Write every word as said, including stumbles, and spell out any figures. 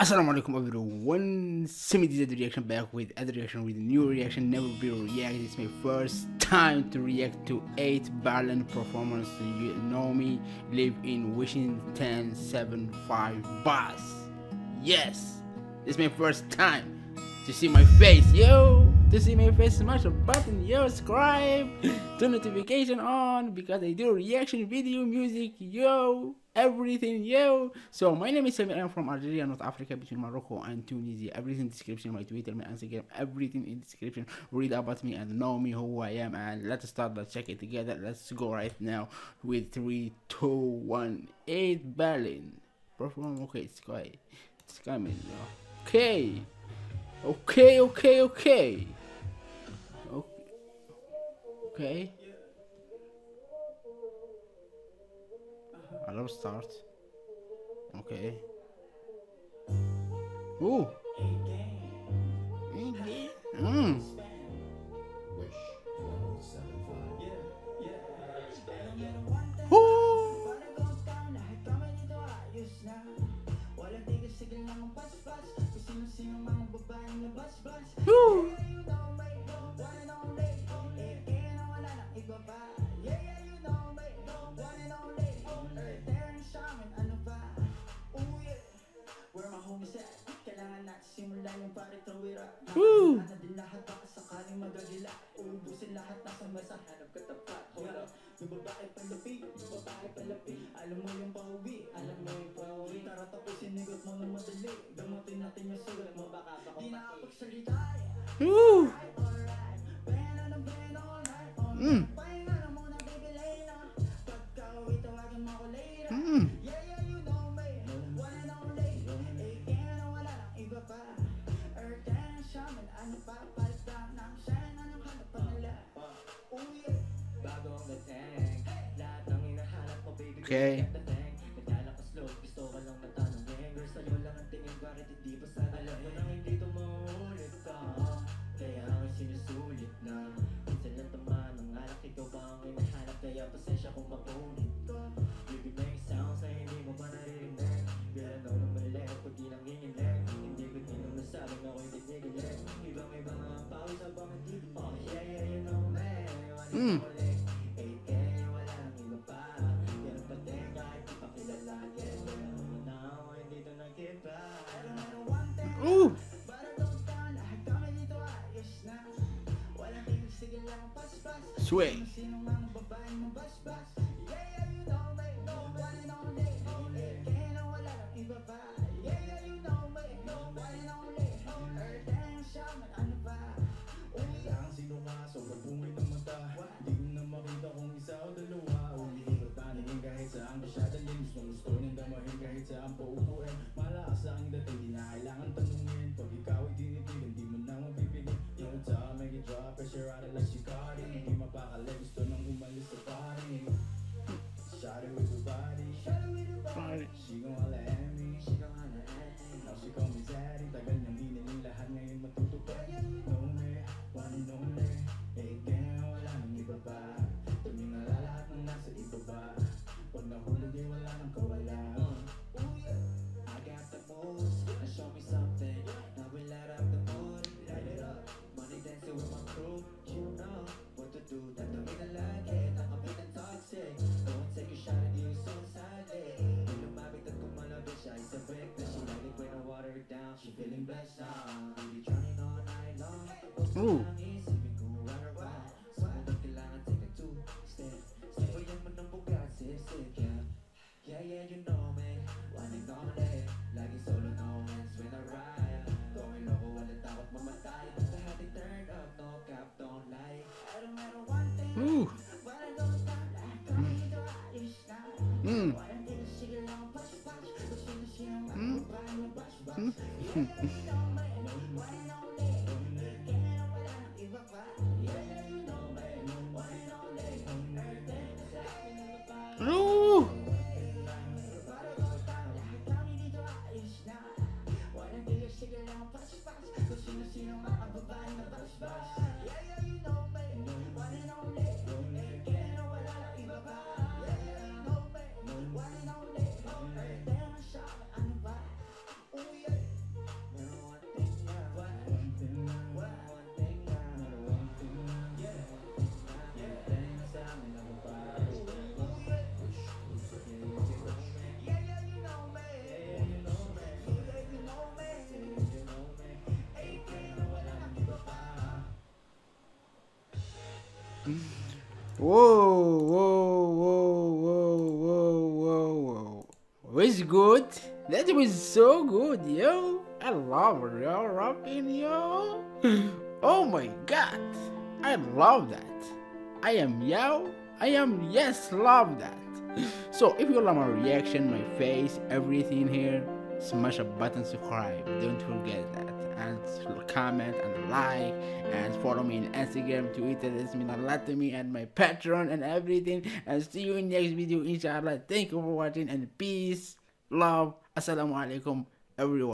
Assalamu alaikum everyone, Simi did the reaction back with other reaction with new reaction, never be react. It's my first time to react to eight Ballin' performance. You know me, live in Wish one oh seven point five bus. Yes, it's my first time to see my face, yo. To see my face, smash the button, yo, subscribe, turn notification on, because I do reaction video, music, yo, everything, yo. So my name is Samir, I'm from Algeria, North Africa, between Morocco and Tunisia. Everything in description, my Twitter, my Instagram, everything in description. Read about me and know me, who I am, and let's start, let's check it together. Let's go right now with three, two, one, eight Ballin'. Perform, okay, it's quiet. It's coming, okay. Okay, okay, okay. Okay. I love start. Okay. Ooh. Mm. Ooh. Ooh. Woo. Woo. Mm. Okay. Mm. Ooh. Sway. Ooh. Ooh. Mm. Mm. Mm. Whoa, whoa, whoa, whoa, whoa, whoa, whoa. Was good? That was so good, yo. I love real rapping, yo. Oh my god. I love that. I am yo. I am yes, love that. So if you love my reaction, my face, everything here, smash a button, subscribe, don't forget that, and comment and like, and follow me on Instagram, Twitter, this means a lot to me, and my Patreon and everything, and see you in next video, inshallah. Thank you for watching, and peace, love, assalamu alaikum everyone.